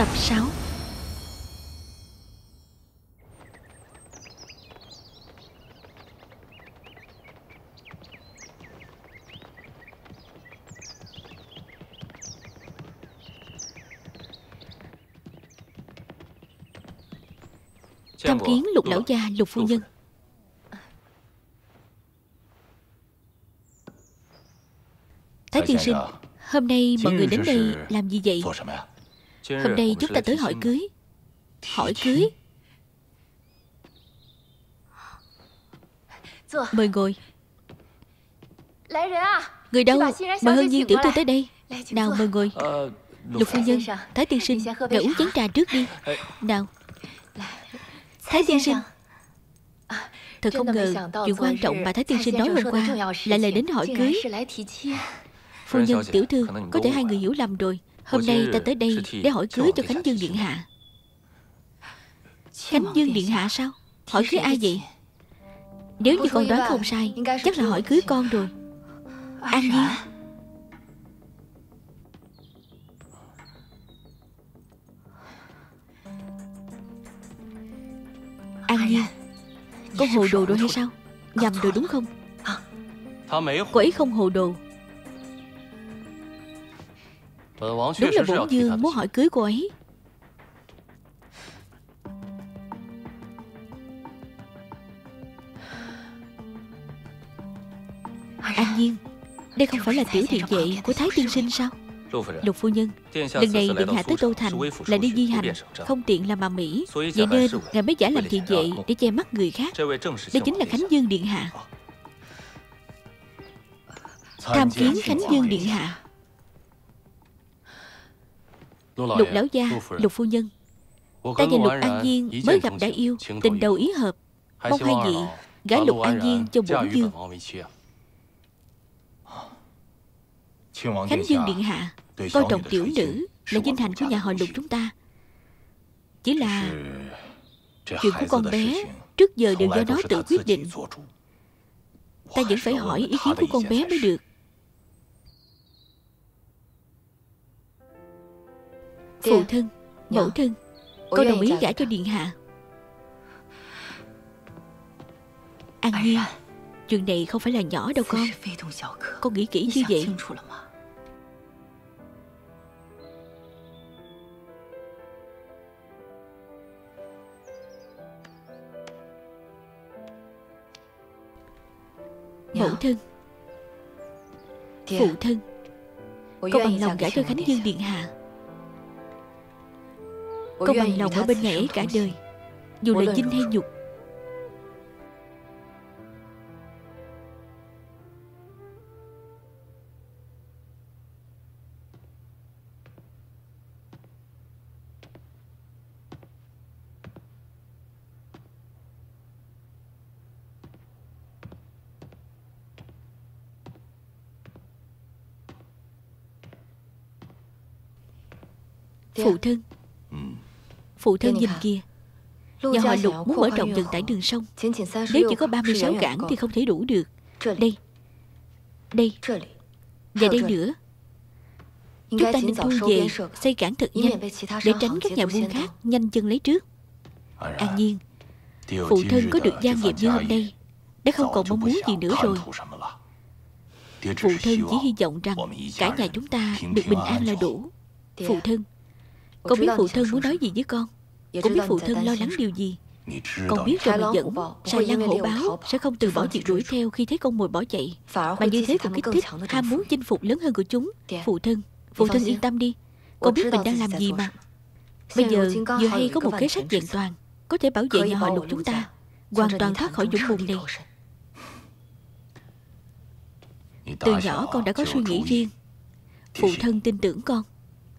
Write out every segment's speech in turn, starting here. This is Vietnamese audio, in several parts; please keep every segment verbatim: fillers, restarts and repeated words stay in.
Tập sáu. Tham kiến Lục lão gia, Lục phu nhân. Thái tiên sinh, hôm nay mọi người đến đây làm gì vậy? Hôm nay chúng ta tới hỏi cưới. Hỏi cưới? Mời ngồi. Người đâu? Mời Hân Nhiên tiểu thư tới đây. Nào mời ngồi. Lục phu nhân, Thái tiên sinh, ngài uống chén trà trước đi. Nào. Thái tiên sinh, thật không ngờ chuyện quan trọng mà Thái tiên sinh nói hôm qua lại là đến hỏi cưới. Phu nhân, tiểu thư, có thể hai người hiểu lầm rồi. Hôm nay ta tới đây để hỏi cưới cho Khánh Dương Điện Hạ. Khánh Dương Điện Hạ sao? Hỏi cưới ai vậy? Nếu như con đoán không sai, chắc là hỏi cưới con rồi. An Nhiên. An Nhiên, con hồ đồ rồi hay sao? Nhầm rồi đúng không? Cô ấy không hồ đồ. Đúng là Vũ Dương muốn hỏi cưới cô ấy. An Nhiên, đây không phải là tiểu thị vệ của Thái tiên sinh sao? Lục phu nhân, lần này Điện Hạ tới Tô Thành là đi di hành, không tiện làm mà mỹ, vậy nên ngài mới giả làm thị vệ để che mắt người khác. Đây chính là Khánh Dương Điện Hạ. Tham kiến Khánh Dương Điện Hạ. Lục lão gia, Lục phu nhân, ta và Lục An Nhiên mới gặp đã yêu, tình đầu ý hợp, mong hai vị gả Lục An Nhiên cho Vũ Dương. Khánh Dương Điện Hạ coi trọng tiểu nữ là vinh hạnh của nhà họ Lục chúng ta. Chỉ là chuyện của con bé trước giờ đều do nó tự quyết định. Ta vẫn phải hỏi ý kiến của con bé mới được. Phụ thân, mẫu thân, con đồng ý gả cho Điện Hạ. An Nhiên, chuyện này không phải là nhỏ đâu con. Con nghĩ kỹ như vậy. Mẫu thân, phụ thân, con bằng lòng gả cho Khánh Dương Điện Hạ. Con bằng lòng ở bên ngài ấy cả đời, dù là dinh hay nhục. Phụ thân, phụ thân nhìn kia, nhà họ Lục muốn mở rộng vận tải đường sông. Nếu chỉ có ba mươi sáu cảng thì không thể đủ được. Đây, đây, và đây nữa. Chúng ta nên thu về, xây cảng thật nhanh, để tránh các nhà buôn khác nhanh chân lấy trước. An Nhiên, phụ thân có được gia nghiệp như hôm nay đã không còn mong muốn gì nữa rồi. Phụ thân chỉ hy vọng rằng cả nhà chúng ta được bình an là đủ. Phụ thân, con biết phụ thân muốn nói gì với con, cũng biết phụ thân lo lắng điều gì. Con biết rồi mà vẫn sai lăng hổ báo sẽ không từ bỏ việc đuổi theo khi thấy con mồi bỏ chạy, mà như thế còn kích thích ham muốn chinh phục lớn hơn của chúng. Phụ thân, phụ thân yên tâm đi, con biết mình đang làm gì mà. Bây giờ vừa hay có một kế sách vẹn toàn, có thể bảo vệ nhà họ Lục chúng ta hoàn toàn thoát khỏi dũng bùn này. Từ nhỏ con đã có suy nghĩ riêng, phụ thân tin tưởng con.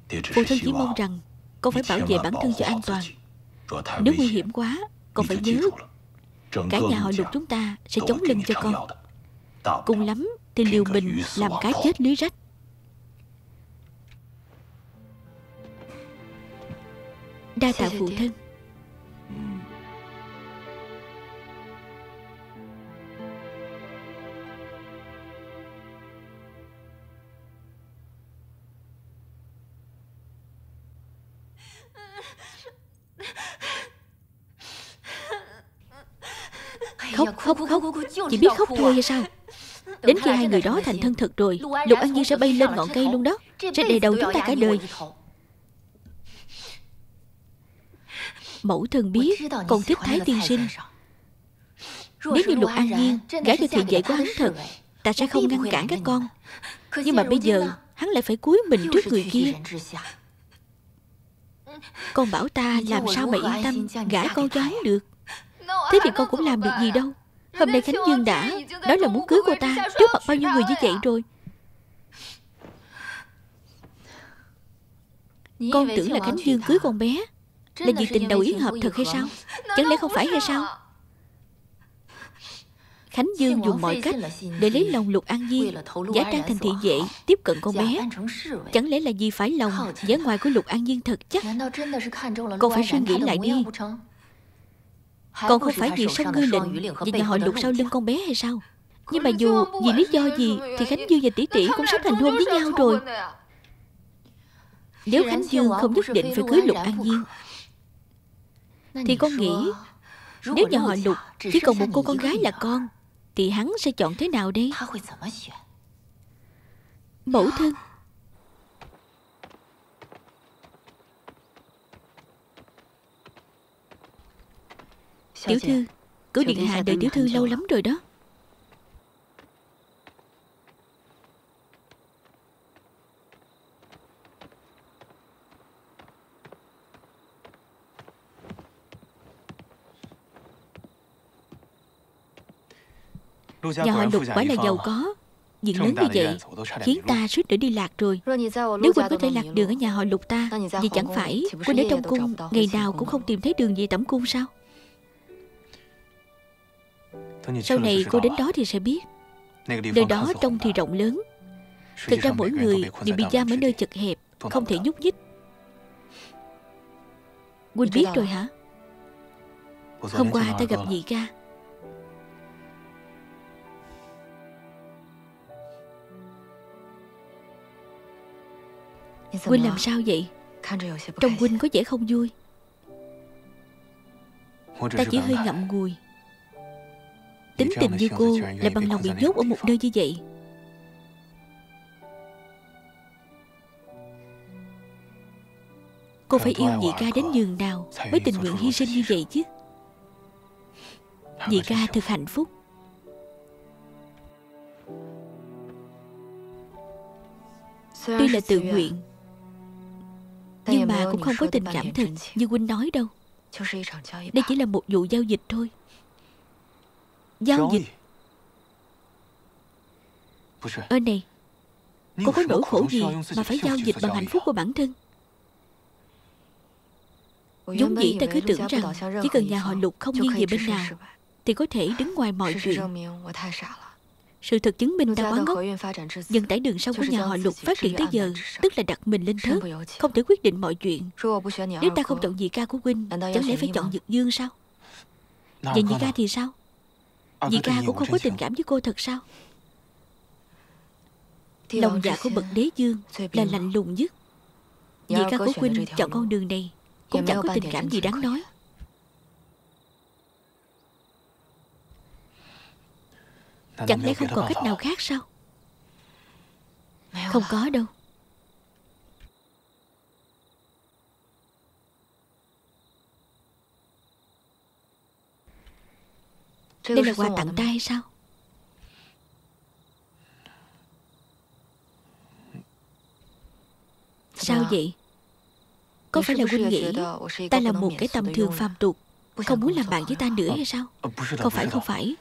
Phụ thân chỉ mong rằng con phải bảo vệ bản thân cho an toàn. Nếu nguy hiểm quá, con phải nhớ cả nhà họ Lục chúng ta sẽ chống lưng cho con. Cùng lắm thì liều mình làm cá chết lưới rách. Đa tạ phụ thân. khóc, khóc, khóc, chỉ biết khóc thôi hay sao? Đến khi hai người đó thành thân thật rồi, Lục An Nhiên sẽ bay lên ngọn cây luôn đó, sẽ đè đầu chúng ta cả đời. Mẫu thân biết con thích Thái Tiên Sinh. Nếu như Lục An Nhiên gả cho thiện dạy của hắn thật, ta sẽ không ngăn cản các con. Nhưng mà bây giờ hắn lại phải cúi mình trước người kia. Con bảo ta làm sao mà yên tâm gả con cho hắn được? Thế thì con cũng làm được gì đâu. Hôm nay Khánh Dương đã nói là muốn cưới cô ta trước mặt bao nhiêu người như vậy rồi. Con tưởng là Khánh Dương cưới con bé là vì tình đầu ý hợp thật hay sao? Chẳng lẽ không phải hay sao? Khánh Dương dùng mọi cách để lấy lòng Lục An Nhiên, giả trang thành thị vệ tiếp cận con bé. Chẳng lẽ là vì phải lòng vẻ ngoài của Lục An Nhiên thật chắc? Con phải suy nghĩ lại đi. Còn không phải vì song ngư lệnh vì nhà họ Lục sau lưng con bé hay sao? Nhưng mà dù vì lý do gì thì Khánh Dương và tỷ tỷ cũng sắp thành hôn với nhau rồi. Nếu Khánh Dương không nhất định phải cưới Lục An Nhiên thì con nghĩ nếu nhà họ Lục chỉ còn một cô con gái là con thì hắn sẽ chọn thế nào đây? Mẫu thân, tiểu thư, Cửu Điện Hạ đợi tiểu thư lâu lắm rồi đó. Nhà họ Lục quả là giàu có, diện lớn như vậy khiến ta suýt nữa đi lạc rồi. Nếu Quỳnh có thể lạc đường ở nhà họ Lục ta, vì chẳng phải Quỳnh ở trong cung ngày nào cũng không tìm thấy đường về tẩm cung sao? Sau này cô đến đó thì sẽ biết. Nơi đó trông thì rộng lớn, thực ra mỗi người đều bị giam ở nơi chật hẹp, không thể nhúc nhích. Quỳnh biết rồi hả? Hôm qua ta gặp nhị ca. Quỳnh làm sao vậy? Trông Quỳnh có vẻ không vui. Ta chỉ hơi ngậm ngùi. Tính tình như cô là bằng lòng bị nhốt ở một nơi như vậy. Cô phải yêu nhị ca đến nhường nào mới tình nguyện hy sinh như vậy chứ. Nhị ca thật hạnh phúc. Tuy là tự nguyện nhưng mà cũng không có tình cảm thật như Quỳnh nói đâu. Đây chỉ là một vụ giao dịch thôi. Giao dịch? Ơ này, cô có nỗi khổ gì mà phải giao dịch bằng hạnh phúc của bản thân? Vốn dĩ ta cứ tưởng rằng chỉ cần nhà họ Lục không nghiêng về bên nào thì có thể đứng ngoài mọi chuyện. Sự thật chứng minh ta quá ngốc. Dân tải đường sông của nhà họ Lục phát triển tới giờ, tức là đặt mình lên thớt, không thể quyết định mọi chuyện. Nếu ta không chọn nhị ca của Quỳnh, chẳng lẽ phải chọn Dực Dương sao? Vậy nhị ca thì sao? Nhị ca cũng không có tình cảm với cô thật sao? Lòng dạ của bậc đế dương là lạnh lùng nhất. Nhị ca của Quỳnh chọn con đường này cũng chẳng có tình cảm gì đáng nói. Chẳng lẽ không còn cách nào khác sao? Không có đâu. Đây là quà tặng ta hay sao? Sao vậy? Có phải là Quỳnh nghĩ ta là một cái tầm thường phàm tục, không muốn làm bạn với ta nữa hay sao? Không phải, không phải.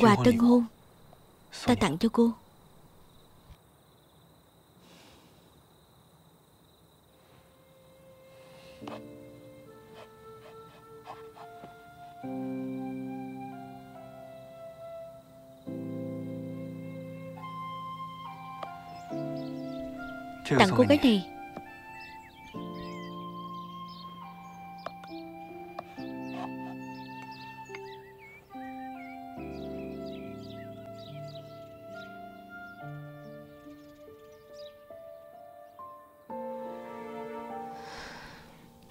Quà tân hôn ta tặng cho cô. Tặng cô cái này.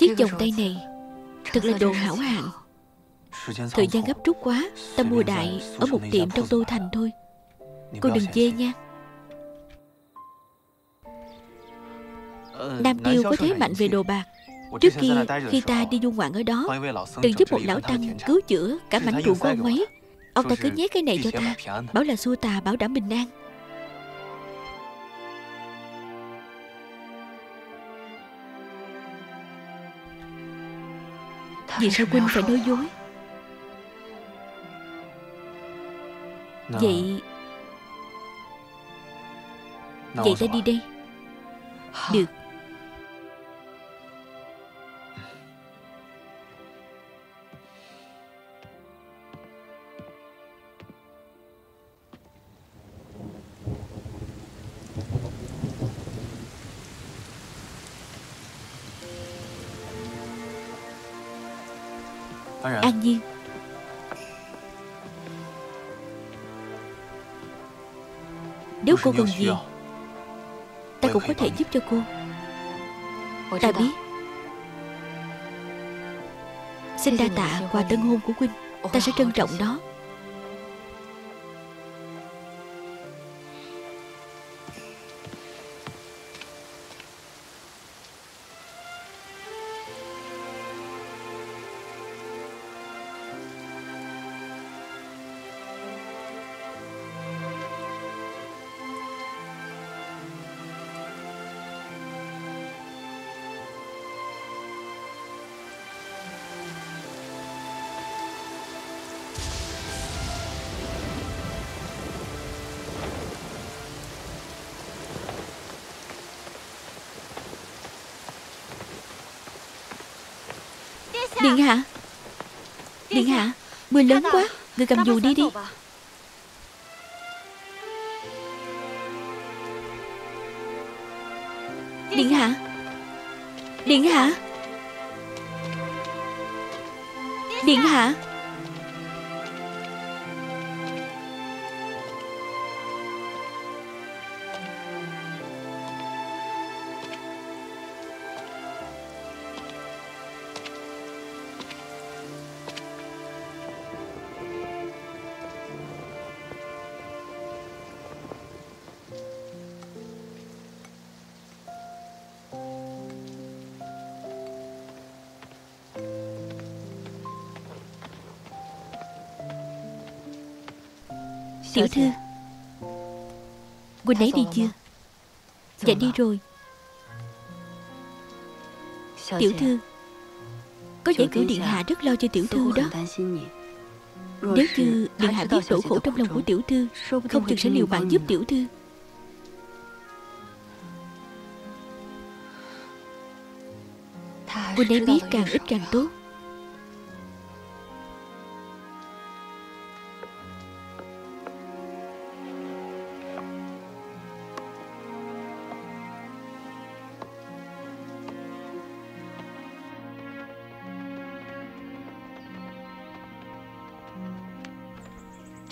Chiếc vòng tay này thật là đồ hảo hạng. Thời gian gấp rút quá, ta mua đại ở một tiệm trong Tô Thành thôi. Cô đừng chê nha. Nam Tiêu có thế mạnh về đồ bạc. Trước kia khi ta đi du ngoạn ở đó, từng giúp một lão tăng cứu chữa cả mảnh ruộng của ông ấy. Ông ta cứ nhét cái này cho ta, bảo là xua tà bảo đảm bình an. Vì sao Quỳnh phải nói dối? Vậy Vậy ta đi đây. Được. An Nhiên, nếu cô cần gì, ta cũng có thể giúp cho cô. Ta biết. Xin đa tạ quà tân hôn của Quỳnh, ta sẽ trân trọng nó. Điện hạ, Điện hạ, mưa lớn quá, người cầm dù đi đi. Điện hạ, Điện hạ, Điện hạ. Tiểu thư, Quỳnh ấy đi chưa? Dạ đi rồi. Tiểu thư, có vẻ cửu điện hạ rất lo cho tiểu thư đó. Nếu như điện hạ biết nỗi khổ trong lòng của tiểu thư, không chừng sẽ liều mạng giúp tiểu thư. Quỳnh ấy biết càng ít càng tốt.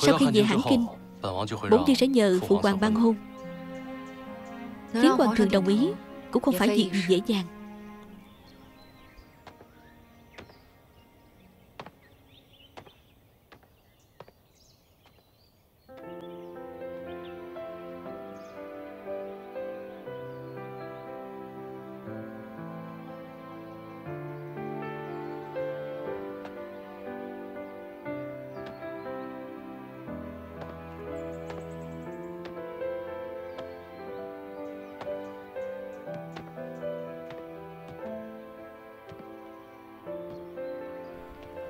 Sau khi về Hãn Kinh, bổn vương sẽ nhờ phụ hoàng ban hôn. Khiến hoàng thượng đồng ý cũng không phải việc gì dễ dàng.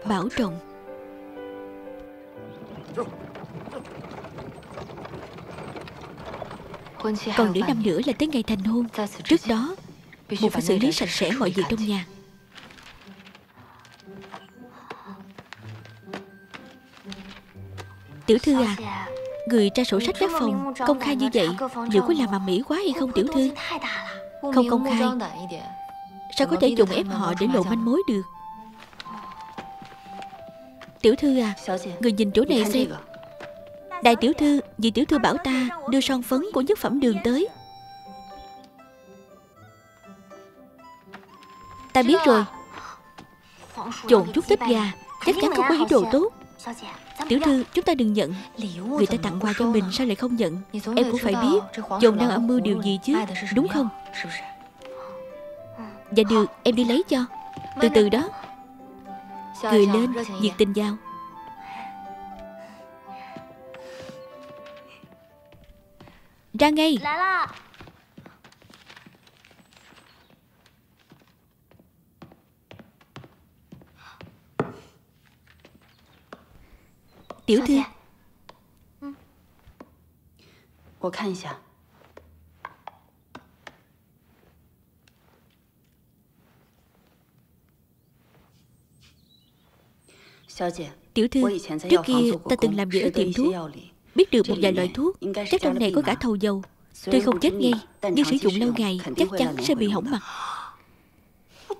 Bảo trọng. Còn nửa năm nữa là tới ngày thành hôn. Trước đó buộc phải xử lý sạch sẽ mọi việc trong nhà. Tiểu thư à, người tra sổ sách các phòng công khai như vậy, liệu có làm mà mỹ quá hay không tiểu thư? Không công khai sao có thể dùng ép họ để lộ manh mối được. Tiểu thư à, người nhìn chỗ này xem. Đại tiểu thư, vì tiểu thư bảo ta đưa son phấn của nhất phẩm đường tới. Ta biết rồi. Chồn chút thích gà chắc chắn không có ý đồ tốt. Tiểu thư, chúng ta đừng nhận. Người ta tặng quà cho mình sao lại không nhận? Em cũng phải biết chồn đang âm mưu điều gì chứ, đúng không? Dạ được, em đi lấy cho. Từ từ đó. Cười lên, nhiệt tình vào. Ra ngay. Tiểu thư, tôi xem xem. Tiểu thư, trước kia ta từng làm việc ở tiệm thuốc, biết được một vài loại thuốc, chắc trong này có cả thầu dầu. Tuy không chết ngay, nhưng sử dụng lâu ngày chắc chắn sẽ bị hỏng mặt.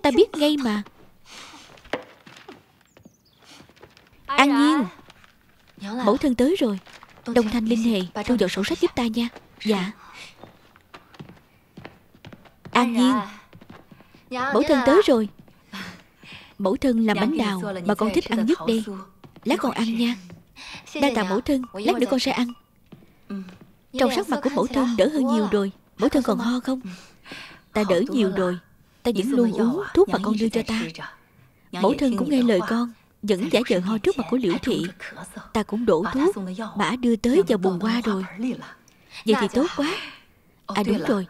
Ta biết ngay mà. An Nhiên, mẫu thân tới rồi. Đông Thanh Linh Hề, thu dọn sổ sách giúp ta nha. Dạ. An Nhiên, mẫu thân tới rồi. Mẫu thân làm bánh đào mà con thích ăn nhất đây. Lát con ăn nha. Đa tạ mẫu thân, lát nữa con sẽ ăn. Trong sắc mặt của mẫu thân đỡ hơn nhiều rồi. Mẫu thân còn ho không? Ta đỡ nhiều rồi. Ta vẫn luôn uống thuốc mà con đưa cho ta. Mẫu thân cũng nghe lời con, vẫn giả vờ ho trước mặt của Liễu Thị. Ta cũng đổ thuốc bả đưa tới vào bùn qua rồi. Vậy thì tốt quá. À đúng rồi,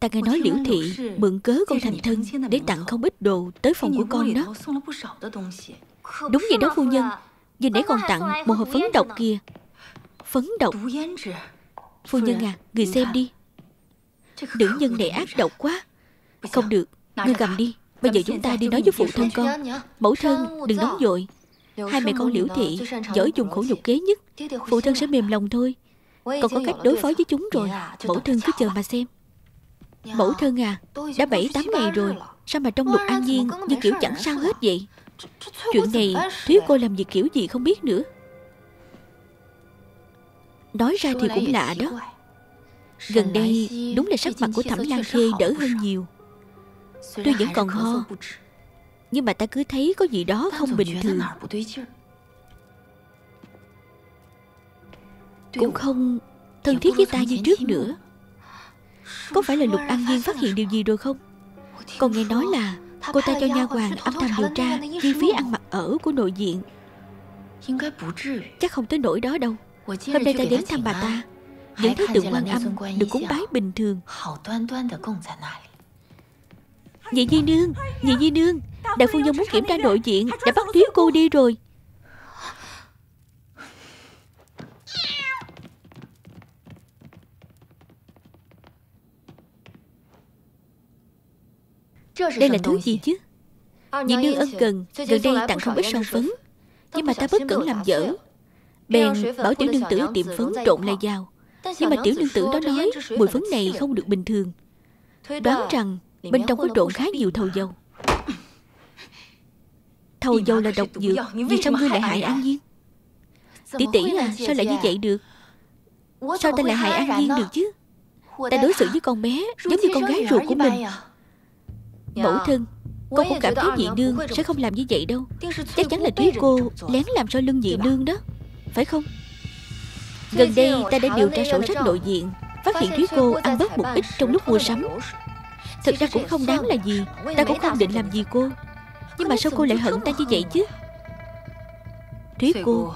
ta nghe nói Liễu Thị mượn cớ con thành thân để tặng không ít đồ tới phòng của con đó. Đúng vậy đó phu nhân. Vừa nãy còn tặng một hộp phấn độc kìa. Phấn độc? Phu nhân à, người xem đi. Nữ nhân này ác độc quá. Không được, ngươi cầm đi. Bây giờ chúng ta đi nói với phụ thân con. Mẫu thân, đừng nóng vội. Hai mẹ con Liễu Thị giỏi dùng khổ nhục kế nhất. Phụ thân sẽ mềm lòng thôi. Còn có cách đối phó với chúng rồi. Mẫu thân cứ chờ mà xem. Mẫu thân à, đã bảy tám ngày rồi, sao mà trong Lục An Nhiên như kiểu chẳng sao hết vậy? Chuyện này Thúy cô làm việc kiểu gì không biết nữa. Nói ra thì cũng lạ đó. Gần đây đúng là sắc mặt của Thẩm Lan Khê đỡ hơn nhiều. Tôi vẫn còn ho, nhưng mà ta cứ thấy có gì đó không bình thường. Cũng không thân thiết với ta như trước nữa. Có phải là Lục An Nhiên phát hiện điều gì rồi không? Còn nghe nói là cô ta cho nha hoàn âm thầm điều tra chi phí ăn mặc ở của nội viện. Chắc không tới nỗi đó đâu. Hôm nay ta đến thăm bà ta, những thứ tượng Quan Âm được cúng bái bình thường. Nhị Di Nương, Nhị Di Nương, đại phu nhân muốn kiểm tra nội viện đã bắt Thúy cô đi rồi. Đây là thứ gì chứ? Nhị Nương ân cần, gần đây tặng không ít son phấn, nhưng mà ta bất cẩn làm dở, bèn bảo tiểu nương tử tiệm phấn trộn lại vào. Nhưng mà tiểu nương tử đó nói mùi phấn này không được bình thường, đoán rằng bên trong có trộn khá nhiều thầu dầu. Thầu dầu là độc dược, vì sao ngươi lại hại An Nhiên? Tỷ tỷ à, sao lại như vậy được? Sao ta lại hại An Nhiên được chứ? Ta đối xử với con bé giống như con gái ruột của mình. Mẫu thân, con cũng cảm thấy dị nương sẽ không làm như vậy đâu. Chắc chắn là Thúy cô lén làm sau lưng dị nương đó, phải không? Gần đây ta đã điều tra sổ sách nội viện, phát hiện Thúy cô ăn bớt một ít trong lúc mua sắm. Thực ra cũng không đáng là gì, ta cũng không định làm gì cô. Nhưng mà sao cô lại hận ta như vậy chứ? Thúy cô,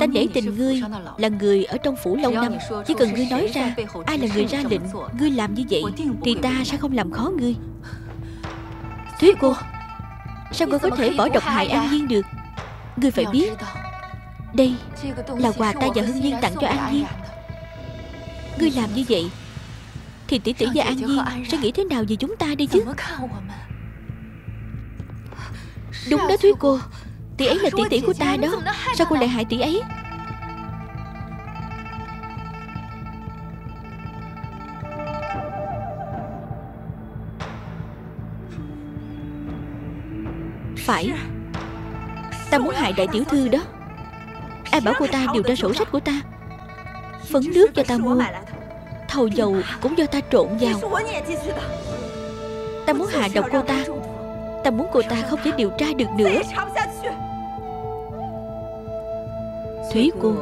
ta nể tình ngươi là người ở trong phủ lâu năm. Chỉ cần ngươi nói ra ai là người ra lệnh ngươi làm như vậy, thì ta sẽ không làm khó ngươi. Thúy cô, sao ngươi có thể bỏ độc hại An Nhiên được? Ngươi phải biết, đây là quà ta và Hưng Nhiên tặng cho An Nhiên. Ngươi làm như vậy thì tỷ tỷ và An Nhiên sẽ nghĩ thế nào về chúng ta đây chứ? Đúng đó Thúy cô, tỷ ấy là tỷ tỷ của ta đó, sao cô lại hại tỷ ấy? Phải, ta muốn hại đại tiểu thư đó. Ai bảo cô ta điều tra sổ sách của ta? Phấn nước do ta mua, thầu dầu cũng do ta trộn vào. Ta muốn hạ độc cô ta. Ta muốn cô ta không thể điều tra được nữa. Thúy cô,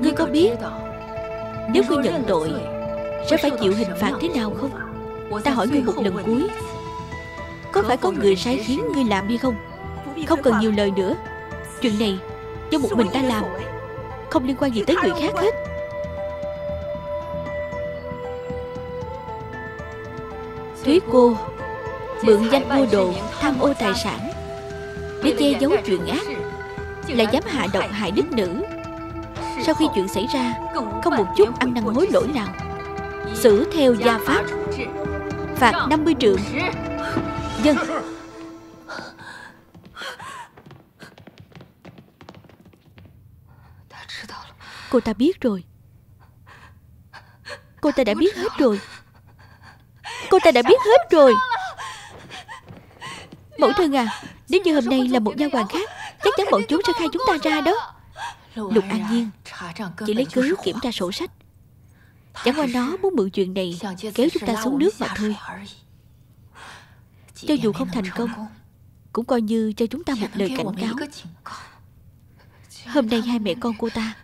ngươi có biết nếu ngươi nhận tội sẽ phải chịu hình phạt thế nào không? Ta hỏi ngươi một lần cuối, có phải có người sai khiến ngươi làm hay không? Không cần nhiều lời nữa. Chuyện này do một mình ta làm, không liên quan gì tới người khác hết. Thúy cô mượn danh mua đồ, tham ô tài sản để che giấu chuyện ác, lại dám hạ độc hại đức nữ. Sau khi chuyện xảy ra, không một chút ăn năn hối lỗi nào, xử theo gia pháp, phạt năm mươi trượng. Dân. Cô ta biết rồi. Cô ta đã biết hết rồi. Cô ta đã biết hết rồi. Mẫu thân à, nếu như hôm nay là một nha hoàn khác, chắc chắn bọn chúng sẽ khai chúng ta ra đó. Lục An Nhiên chỉ lấy cớ kiểm tra sổ sách, chẳng qua nó muốn mượn chuyện này kéo chúng ta xuống nước mà thôi. Cho dù không thành công, cũng coi như cho chúng ta một lời cảnh cáo. Hôm nay hai mẹ con cô ta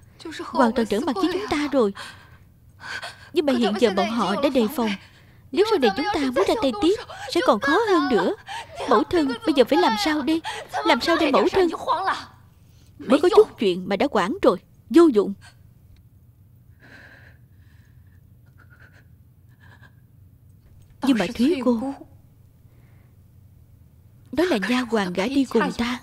hoàn toàn trở mặt với chúng ta rồi. Nhưng mà hiện giờ bọn họ đã đề phòng, nếu sau này chúng ta muốn ra tay tiếp sẽ còn khó hơn nữa. Mẫu thân, bây giờ phải làm sao đây? Làm sao đây mẫu thân? Mới có chút chuyện mà đã quản rồi, vô dụng. Nhưng mà Thúy cô, đó là nha hoàn gả đi cùng ta.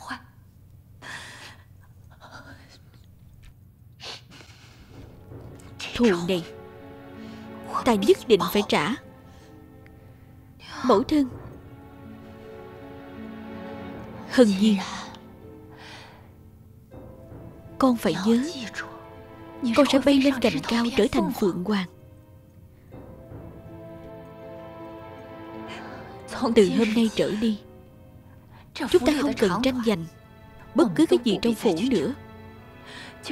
Thù này ta nhất định phải trả. Mẫu thân. Hân Nhiên, con phải nhớ, con sẽ bay lên cành cao trở thành phượng hoàng. Từ hôm nay trở đi, chúng ta không cần tranh giành bất cứ cái gì trong phủ nữa.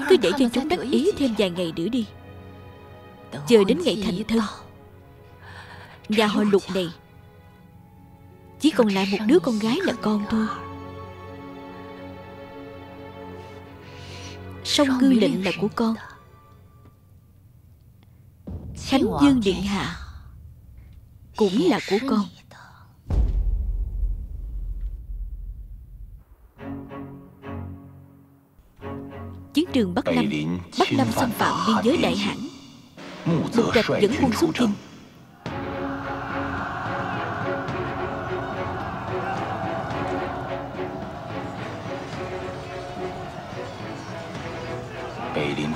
Cứ để cho chúng đắc ý thêm vài ngày nữa đi. Chờ đến ngày thành thân, nhà họ Lục này chỉ còn lại một đứa con gái là con thôi. Song ngư lệnh là của con. Khánh Dương Điện Hạ cũng là của con. Chiến trường Bắc Lâm, Bắc Lâm xâm phạm biên giới Đại Hãn, Mục Trạch dẫn quân xuất chinh.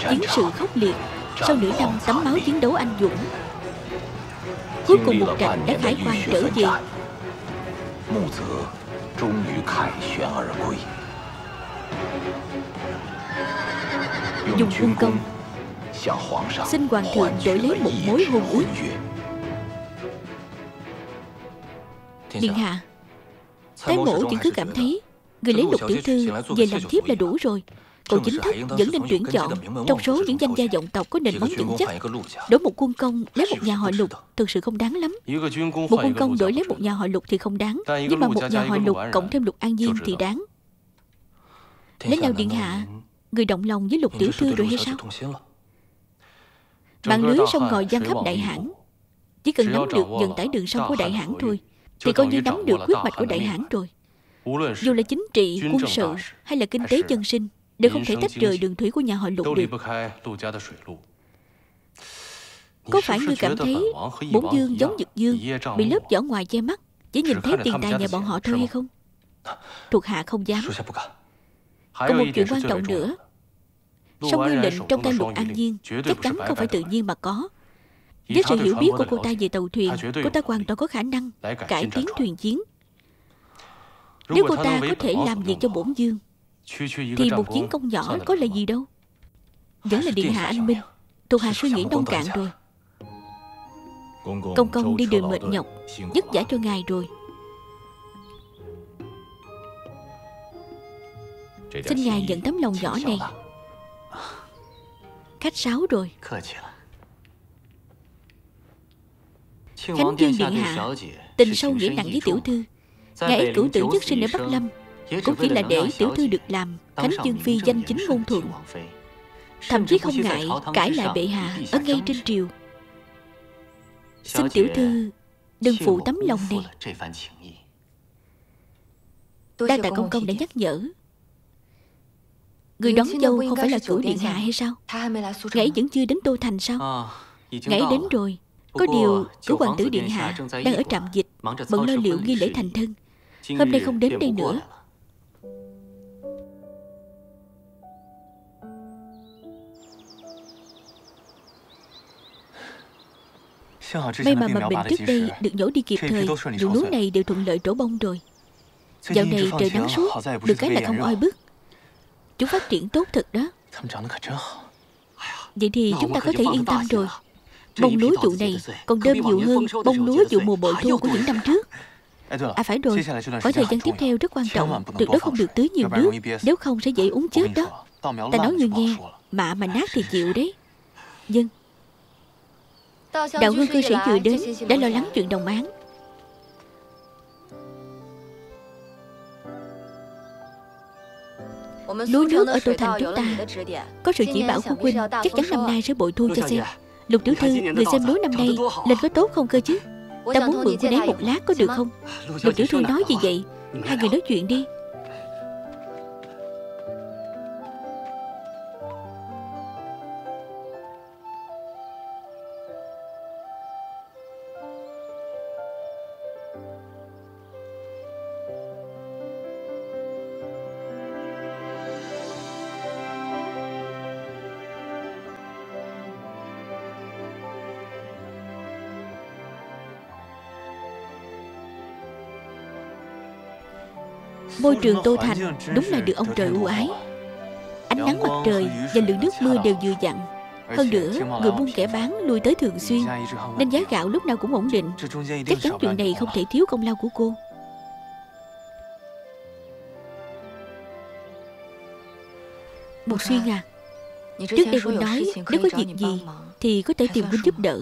Chiến sự khốc liệt, sau nửa năm tắm máu chiến đấu anh dũng, cuối cùng Mục Trạch đã khải hoàn trở về. Dùng quân công xin hoàng thượng đổi lấy một mối hôn ước. Điện hạ, Thái mỗ vẫn cứ cảm thấy người lấy Lục tiểu thư về làm thiếp là đủ rồi. Cậu chính thức vẫn nên tuyển chọn trong số những danh gia vọng tộc có nền móng vững chắc. Đổi một quân công lấy một nhà họ Lục thực sự không đáng lắm. Một quân công đổi lấy một nhà họ Lục thì không đáng, nhưng mà một nhà họ Lục cộng thêm Lục An Nhiên thì đáng. Lẽ nào điện hạ người động lòng với Lục tiểu thư rồi hay sao? Mạng lưới sông ngòi giăng khắp Đại Hãn, chỉ cần nắm được vận tải đường sông của Đại Hãn thôi thì coi như nắm được quyết mạch của Đại Hãn rồi. Dù là chính trị, quân sự hay là kinh tế dân sinh đều không thể tách rời đường thủy của nhà họ Lục được. Có phải ngươi cảm thấy Bổn Dương giống Nhật Dương, bị lớp vỏ ngoài che mắt, chỉ nhìn thấy tiền tài nhà bọn họ thôi hay không? Thuộc hạ không dám. Còn một chuyện quan trọng nữa, song ngư lệnh trong tay Lục An Nhiên chắc chắn không phải tự nhiên mà có. Với sự hiểu biết của cô ta về tàu thuyền, cô ta hoàn toàn có khả năng cải tiến thuyền chiến. Nếu cô ta có thể làm việc cho Bổn Dương thì một chiến công nhỏ có là gì đâu. Vẫn là điện hạ anh minh, thuộc hạ suy nghĩ nông cạn rồi. Công công đi đường mệt nhọc, vất vả cho ngài rồi. Xin ngài nhận tấm lòng nhỏ này. Khách sáo rồi. Khánh Dương điện hạ, Tình sâu nghĩa nặng với tiểu thư. Ngày ấy cửu tử nhất sinh ở Bắc Lâm cũng chỉ là để tiểu thư được làm Khánh Dương phi danh chính ngôn thuận, thậm chí không ngại cãi lại bệ hạ ở ngay trên triều. Xin tiểu thư đừng phụ tấm lòng này. Đa tạ công công đã nhắc nhở. Người đón dâu không phải là cửu điện hạ hay sao? Ngày vẫn chưa đến Tô Thành sao? Ngày đến rồi. Có điều cửu hoàng tử điện hạ đang ở trạm dịch, bận lo liệu nghi lễ thành thân, hôm nay không đến đây nữa. May mà mầm bệnh trước đây được nhổ đi kịp thời, ruộng lúa này đều thuận lợi trổ bông rồi. Dạo này trời nắng suốt, được cái là không oi bức. Chúng phát triển tốt thật đó. Vậy thì chúng ta có thể yên tâm rồi. Bông lúa vụ này còn đơm nhiều hơn bông lúa vụ mùa bội thu của những năm trước. À phải rồi, khoảng thời gian tiếp theo rất quan trọng, tuyệt đối không được tưới nhiều nước, nếu không sẽ dễ uống chết đó. Ta nói người nghe, mạ mà nát thì chịu đấy. Nhưng đạo hương cư sĩ vừa đến đã lo lắng chuyện đồng án. Lúa nước ở Tô Thành chúng ta có sự chỉ bảo của Quỳnh, chắc chắn năm nay sẽ bội thu cho xem. Lục tiểu thư, người xem lúa năm nay lên có tốt không cơ chứ? Ta muốn mượn cô ấy một lát có được không? Lục tiểu thư nói gì vậy? Hai người nói chuyện đi. Môi trường Tô Thành đúng là được ông trời ưu ái. Ánh nắng mặt trời và lượng nước mưa đều vừa dặn. Hơn nữa, người buôn kẻ bán lui tới thường xuyên, nên giá gạo lúc nào cũng ổn định. Chắc chắn chuyện này không thể thiếu công lao của cô. Một Xuyên à, trước đây Quỳnh nói nếu có việc gì thì có thể tìm Quỳnh giúp đỡ.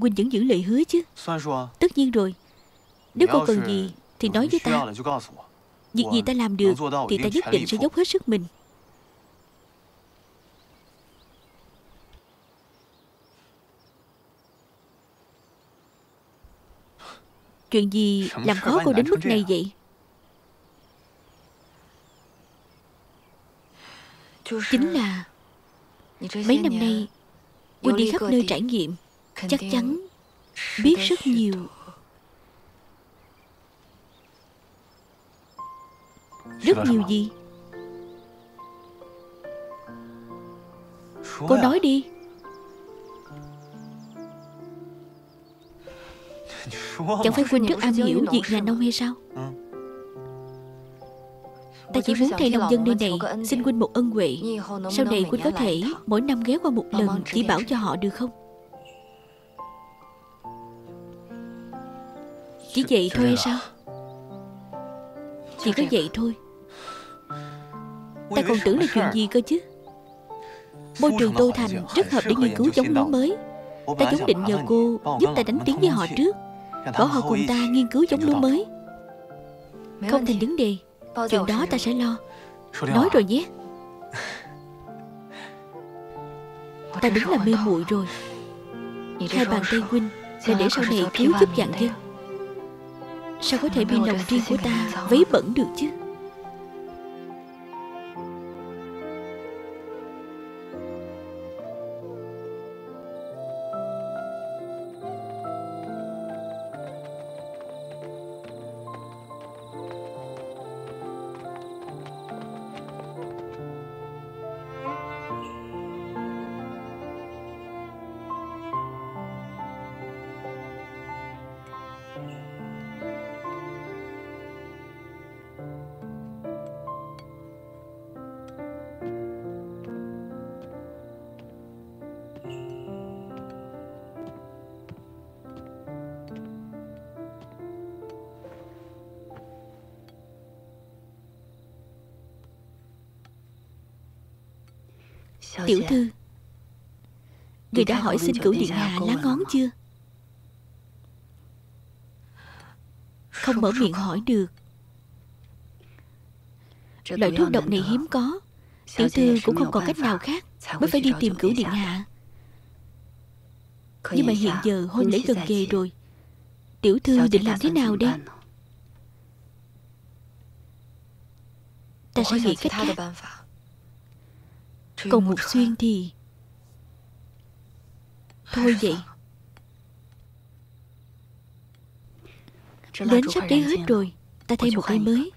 Quỳnh vẫn giữ lời hứa chứ? Tất nhiên rồi. Nếu cô cần gì thì nói với ta. Việc gì ta làm được thì ta nhất định sẽ dốc hết sức mình. Chuyện gì làm khó cô đến mức này vậy? Chính là mấy năm nay cô đi khắp nơi trải nghiệm, chắc chắn biết rất nhiều. Rất nhiều gì? Cô nói đi. Chẳng phải Quỳnh rất am hiểu việc nhà nông hay sao? Ta chỉ muốn thay nông dân nơi này xin Quỳnh một ân huệ. Sau này Quỳnh có thể mỗi năm ghé qua một lần chỉ bảo cho họ được không? Chỉ vậy thôi hay sao? Chỉ có vậy thôi. Ta còn tưởng là chuyện gì cơ chứ. Môi trường Tô Thành rất hợp để nghiên cứu giống lúa mới. Ta vốn định nhờ cô giúp ta đánh tiếng với họ trước, bảo họ cùng ta nghiên cứu giống lúa mới. Không thành vấn đề, chuyện đó ta sẽ lo. Nói rồi nhé. Ta đúng là mê muội rồi. Hai bàn tay huynh sẽ để sau này cứu giúp vạn dân. Sao có thể bị lòng riêng của ta vấy bẩn được chứ? Tiểu thư, người đã hỏi xin cửu điện hạ lá ngón chưa? không mở miệng hỏi được. Loại thuốc độc này hiếm có, tiểu thư cũng không còn cách nào khác mới phải đi tìm Cửu điện hạ. Nhưng mà hiện giờ hôn lễ gần kề rồi, tiểu thư định làm thế nào đây? Ta sẽ nghĩ cách khác. Còn Mục Xuyên thì thôi vậy. Đến sắp đến hết rồi, ta thay một cái mới.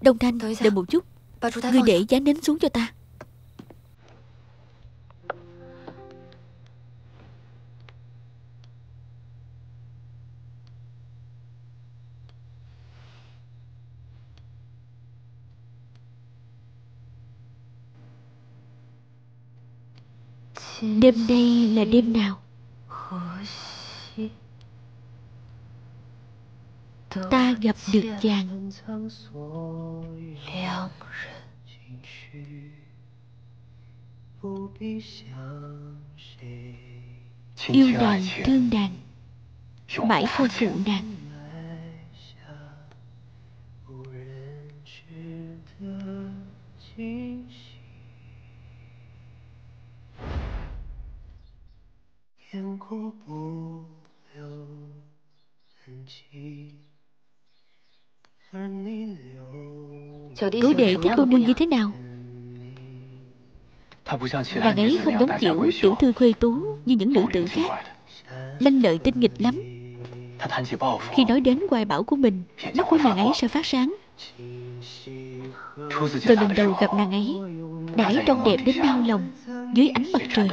Đông Thanh, đợi một chút, ngươi để giá nến xuống cho ta. Đêm nay là đêm nào? Ta gặp được chàng. Yêu nàng thương nàng, mãi không phụ nàng. Đối đệ thích cô nương như thế nào? Nàng ấy không giống kiểu tiểu thư khuê tú như những nữ tử khác, lanh lợi tinh nghịch lắm. Khi nói đến hoài bão của mình, mắt của nàng ấy sẽ phát sáng. Tôi lần đầu gặp nàng ấy, nàng ấy trông đẹp đến đau lòng dưới ánh mặt trời.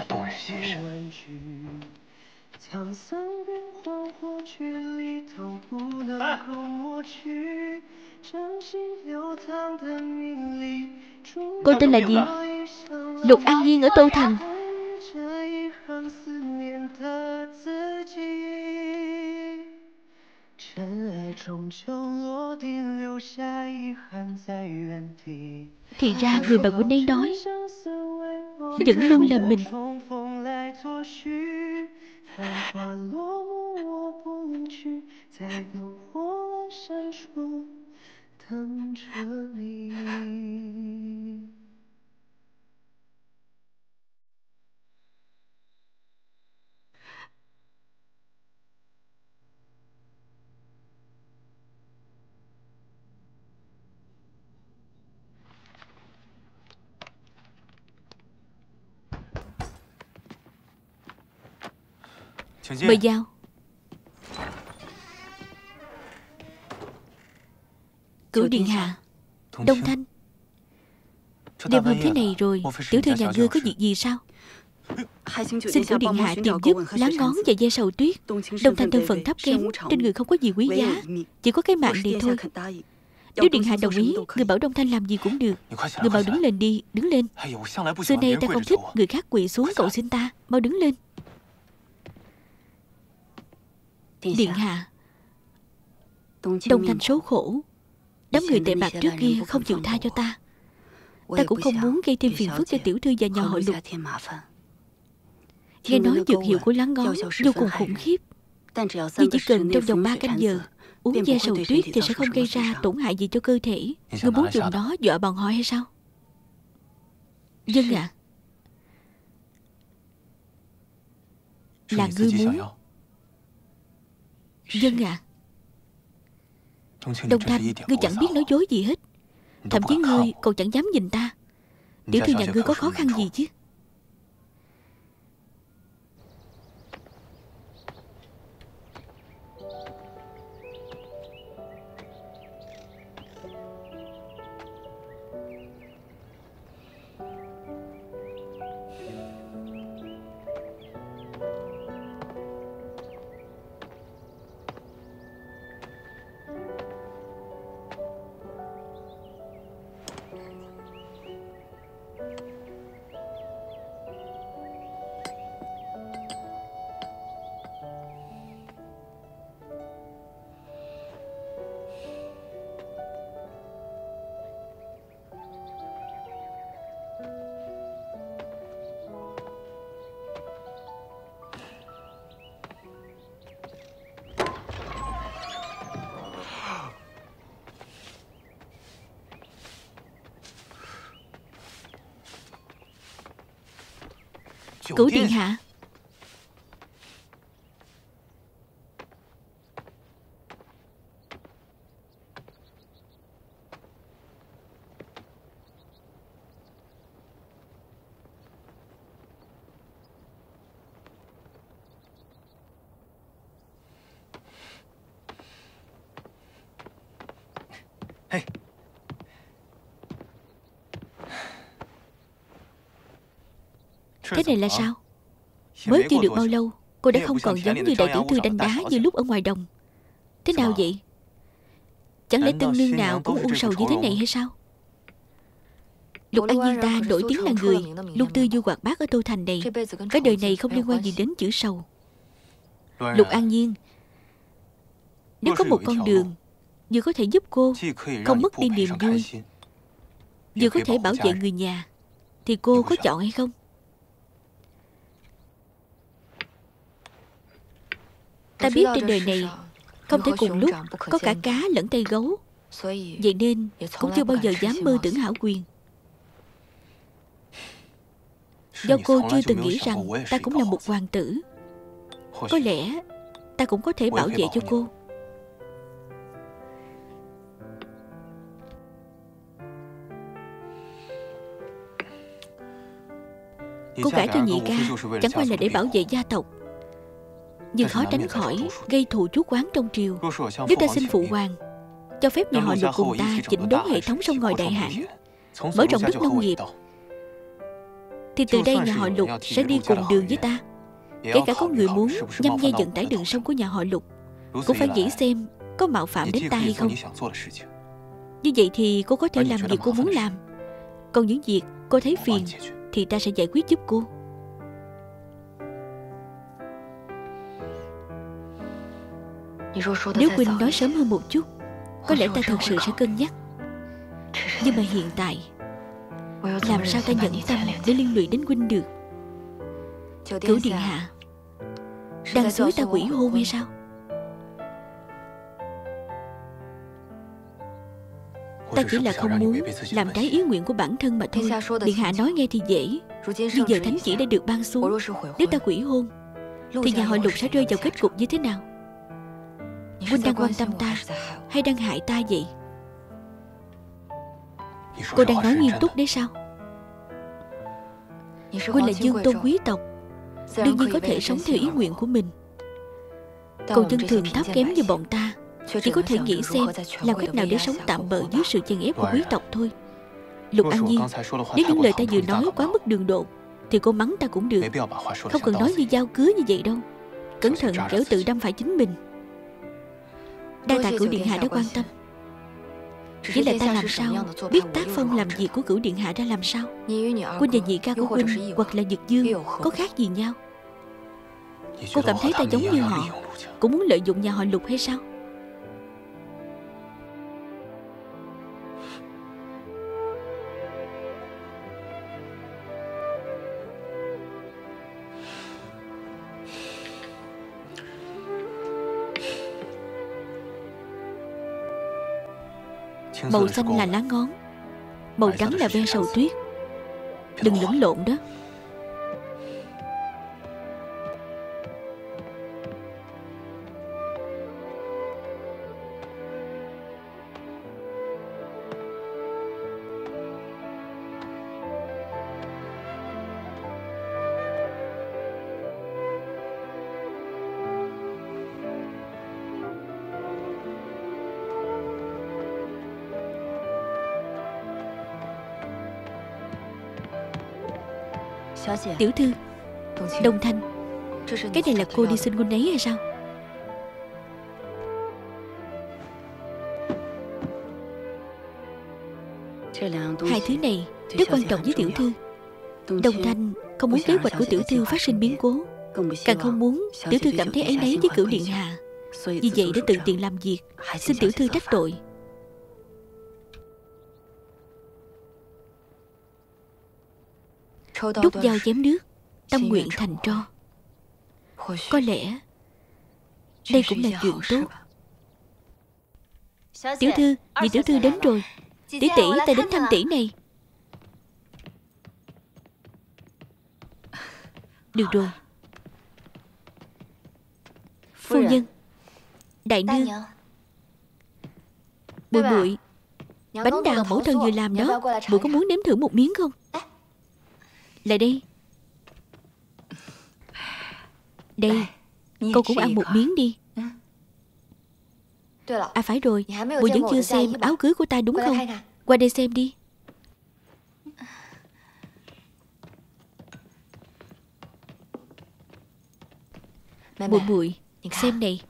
Cô tên là gì? Lục An Nhiên ở Tô Thành. Thì ra người bà Quỳnh ấy nói vẫn luôn là mình. Mời giao. Cửu điện hạ, Đông Thanh, đêm hôm thế này rồi, tiểu thư nhà ngươi có việc gì sao? Xin Cửu điện hạ tìm giúp lá ngón và dây sầu tuyết. Đông Thanh thân phận thấp kém, trên người không có gì quý giá, chỉ có cái mạng này thôi. Nếu điện hạ đồng ý, người bảo Đông Thanh làm gì cũng được. Người bảo đứng lên đi, đứng lên. Xưa nay ta không thích người khác quỳ xuống cầu xin ta, mau đứng lên. Điện hạ, Đông Thanh số khổ. Đám người tệ bạc trước kia không chịu tha cho ta. Ta cũng không muốn gây thêm phiền phức cho tiểu thư và nhà họ Lục. Nghe nói dược hiệu của lá ngón vô cùng khủng khiếp, nhưng chỉ cần trong vòng ba canh giờ uống da sầu tuyết thì sẽ không gây ra tổn hại gì cho cơ thể. Ngươi muốn dùng đó dọa bọn họ hay sao? Dân ạ, là ngươi muốn. Dân ạ. Đông Thanh, ngươi chẳng biết nói dối gì hết. Thậm chí ngươi còn chẳng dám nhìn ta. Tiểu thư nhà ngươi có khó khăn gì chứ? Cửu điện hạ. Thế này là sao? Mới chưa được bao lâu, cô đã không còn giống như đại tiểu thư đanh đá như lúc ở ngoài đồng. Thế nào vậy? Chẳng lẽ tân nương nào cũng u sầu như thế này hay sao? Lục An Nhiên ta nổi tiếng là người luôn tư du hoạt bát ở Tô Thành này. Cái đời này không liên quan gì đến chữ sầu. Lục An Nhiên, nếu có một con đường vừa có thể giúp cô không mất đi niềm vui, vừa có thể bảo vệ người nhà, thì cô có chọn hay không? Ta biết trên đời này không thể cùng lúc có cả cá lẫn tay gấu, vậy nên cũng chưa bao giờ dám mơ tưởng hảo quyền. Do cô chưa từng nghĩ rằng ta cũng là một hoàng tử, có lẽ ta cũng có thể bảo vệ cho cô. Cô gả cho nhị ca chẳng qua là để bảo vệ gia tộc, nhưng khó tránh khỏi gây thù chú quán trong triều. Nếu ta xin phụ hoàng cho phép nhà họ Lục cùng ta chỉnh đốn hệ thống sông ngòi Đại Hãn, mở rộng đất nông nghiệp, thì từ đây nhà họ Lục sẽ đi cùng đường với ta. Kể cả có người muốn nhâm nhe vận tải đường sông của nhà họ Lục, cũng phải nghĩ xem có mạo phạm đến ta hay không. Như vậy thì cô có thể làm việc cô muốn làm, còn những việc cô thấy phiền thì ta sẽ giải quyết giúp cô. Nếu Quỳnh nói sớm hơn một chút, có lẽ ta thật sự sẽ cân nhắc. Nhưng mà hiện tại, làm sao ta nhẫn tâm để liên lụy đến Quỳnh được? Cửu điện hạ đang xúi ta quỷ hôn hay sao? Ta chỉ là không muốn làm trái ý nguyện của bản thân mà thôi. Điện hạ nói nghe thì dễ, nhưng giờ thánh chỉ đã được ban xuống. Nếu ta quỷ hôn thì nhà họ Lục sẽ rơi vào kết cục như thế nào? Quỳnh đang quan tâm ta hay đang hại ta vậy? Cô đang nói nghiêm túc đấy sao? Quỳnh là dương tôn quý tộc, đương nhiên có thể sống theo ý nguyện của mình. Còn dân thường thấp kém như bọn ta chỉ có thể nghĩ xem làm cách nào để sống tạm bợ dưới sự chèn ép của quý tộc thôi. Lục An Nhiên, nếu những lời ta vừa nói quá mức đường đột thì cô mắng ta cũng được, không cần nói như dao cứa như vậy đâu. Cẩn thận kẻo tự đâm phải chính mình. Đa tạ Cửu điện hạ đã quan tâm. Chỉ là ta làm sao biết tác phong làm việc của Cửu điện hạ ra làm sao? Quỳnh và nhị ca của Quỳnh hoặc là Nhật Dương có khác gì nhau? Cô cảm thấy ta giống như họ, cũng muốn lợi dụng nhà họ Lục hay sao? Màu xanh là lá ngón, màu trắng là ve sầu tuyết. Đừng lẫn lộn đó. Tiểu thư Đông Thanh, cái này là cô đi xin quân ấy hay sao? Hai thứ này rất quan trọng với tiểu thư. Đông Thanh không muốn kế hoạch của tiểu thư phát sinh biến cố, càng không muốn tiểu thư cảm thấy áy náy với Cửu điện hạ. Vì vậy để tự tiện làm việc, xin tiểu thư trách tội. Đút dao chém nước, tâm nguyện thành tro. Có lẽ đây cũng là chuyện tốt. Tiểu thư, nhị tiểu thư đến rồi. Tỷ tỷ, ta đến thăm tỷ này. Được rồi. Phu nhân, đại nương, Bụi Bụi, bánh đào mẫu thân vừa làm đó, Bụi có muốn nếm thử một miếng không? Lại đây. Đây, cô cũng ăn một miếng đi. À phải rồi, Bụi vẫn chưa xem áo cưới của ta đúng không? Qua đây xem đi. Bụi Bụi, xem này,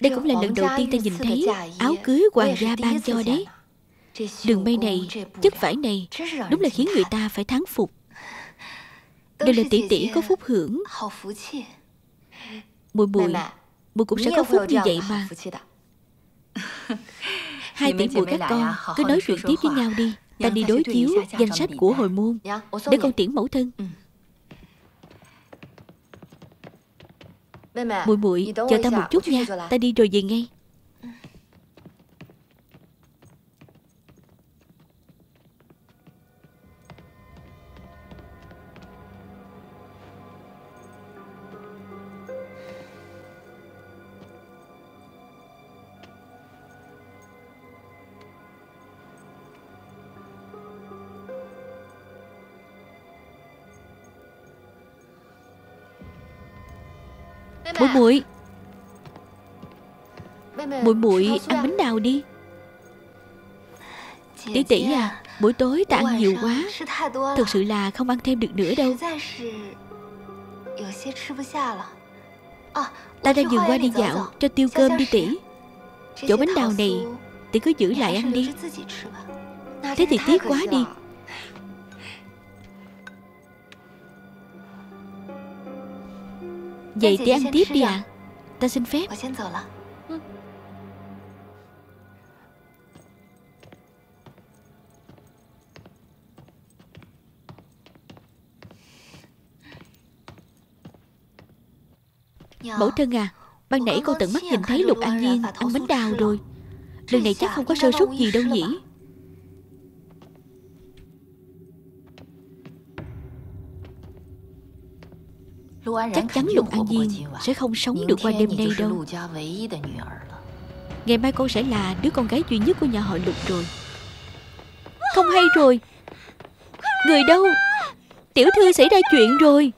đây cũng là lần đầu tiên ta nhìn thấy áo cưới hoàng gia ban cho đấy. Đường may này, chất vải này, đúng là khiến người ta phải thán phục. Đây là tỷ tỷ có phúc hưởng. Bụi Bụi, Bụi cũng sẽ có phúc như vậy mà. Hai tỷ muội các con cứ nói chuyện tiếp với nhau đi. Ta đi đối chiếu danh sách của hồi môn để con tiễn mẫu thân. Bụi Bụi, chờ ta một chút nha, ta đi rồi về ngay. Bụi Bụi, Bụi Bụi, ăn bánh đào đi. Tỷ tỷ à, buổi tối ta ăn nhiều quá, thật sự là không ăn thêm được nữa đâu. Ta ra vườn qua đi dạo cho tiêu cơm đi tỷ. Chỗ bánh đào này tỷ cứ giữ lại ăn đi. Thế thì tiếc quá đi. Vậy thì ăn tiếp đi ạ. À, ta xin phép. Mẫu thân à, ban nãy con tận mắt nhìn thấy Lục An Nhiên ăn bánh đào rồi. Lần này chắc không có sơ suất gì đâu nhỉ? Chắc chắn Lục An Nhiên sẽ không sống được qua đêm nay đâu. Ngày mai con sẽ là đứa con gái duy nhất của nhà họ Lục rồi. Không hay rồi. Người đâu? Tiểu thư xảy ra chuyện rồi.